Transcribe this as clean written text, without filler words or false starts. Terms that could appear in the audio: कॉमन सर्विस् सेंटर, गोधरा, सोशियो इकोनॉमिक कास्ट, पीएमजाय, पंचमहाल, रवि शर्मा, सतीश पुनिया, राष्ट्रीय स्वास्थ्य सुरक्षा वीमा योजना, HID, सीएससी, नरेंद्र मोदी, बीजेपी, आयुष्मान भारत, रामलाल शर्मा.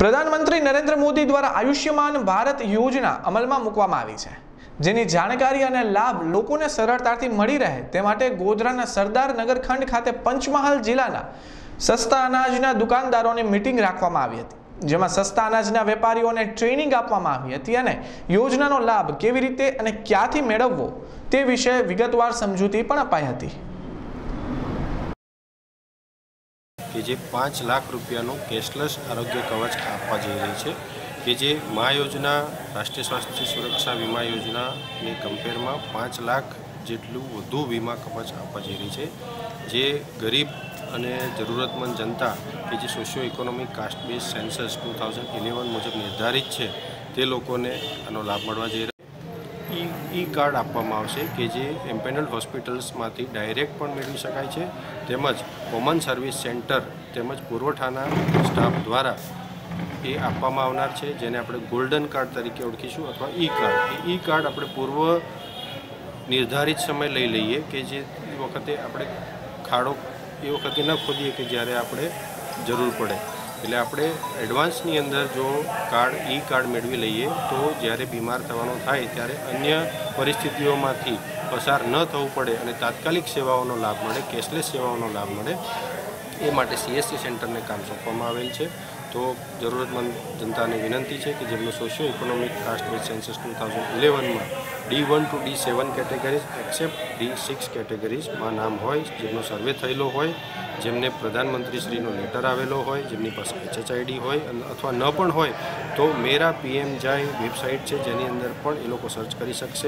प्रधानमंत्री नरेंद्र मोदी द्वारा आयुष्मान भारत योजना अमल में मुकवामां आवी छे, जेनी जानकारी अने लाभ लोकोने सरळताथी मळी रहे ते माटे गोधराना सरदार नगर खंड खाते पंचमहाल जिल्लाना सस्ता अनाजना दुकानदारोने मीटिंग राखवामां आवी हती, जेमां सस्ता अनाजना वेपारीओने ट्रेनिंग आपवामां आवी हती अने योजनानो लाभ केवी रीते अने क्यांथी मेळववो ते विषये विगतवार समजूती पण अपाई हती। कि जे 5 लाख रुपयानु कैशलेस आरोग्य कवच आपवा जई रही है कि जे माँ योजना राष्ट्रीय स्वास्थ्य सुरक्षा वीमा योजना ने कम्पेर में 5 लाख जेटलू वधु वीमा कवच आपवा जई रही है, जे गरीब अने जरूरतमंद जनता कि जे सोशियो इकोनॉमिक कास्ट base census 2011 मुजब निर्धारित है ते लोकोने आनो लाभ मळवा जई रह्यो। ई कार्ड आपवामां आवशे कि जे एम्पेनल्ड होस्पिटल्स मांथी डायरेक्ट पण मेळवी शकाय छे, તેમજ कॉमन सर्विस् सेंटर તેમજ પુરવઠાના સ્ટાફ દ્વારા એ આપવામાં આવનાર છે, જેને આપણે ગોલ્ડન કાર્ડ તરીકે ઓળખીશું અથવા ઈ કાર્ડ। ઈ કાર્ડ આપણે પૂર્વ નિર્ધારિત સમય લઈ લઈએ કે જે વખતે આપણે ખાડો એ વખતે ન ખોદીએ કે જ્યારે આપણે જરૂર પડે, એટલે આપણે એડવાન્સની અંદર જો કાર્ડ ઈ કાર્ડ મેળવી લઈએ તો જ્યારે બીમાર થવાનો થાય ત્યારે અન્ય પરિસ્થિતિઓમાંથી पसार न थवुं पड़े अने तात्कालिक सेवाओं लाभ मळे, कैशलेस सेवाओं लाभ मळे ए माटे सीएससी सेंटर ने काम सोंपवामां आवेल छे। तो जरूरतमंद जनता ने विनंती है कि जेमनो सोशियो इकोनॉमिक कास्ट based census 2011 में D1 to D7 categories accept D6 categories में नाम होय, जेमनो सर्वे थयेलो होय, जेमने प्रधानमंत्री श्रीनो लेटर आवेलो होय, जेमनी पासे HID होय अथवा न पण होय तो मेरा पीएमजाय वेबसाइट है जेनी अंदर पण ए लोको सर्च करी शकशे।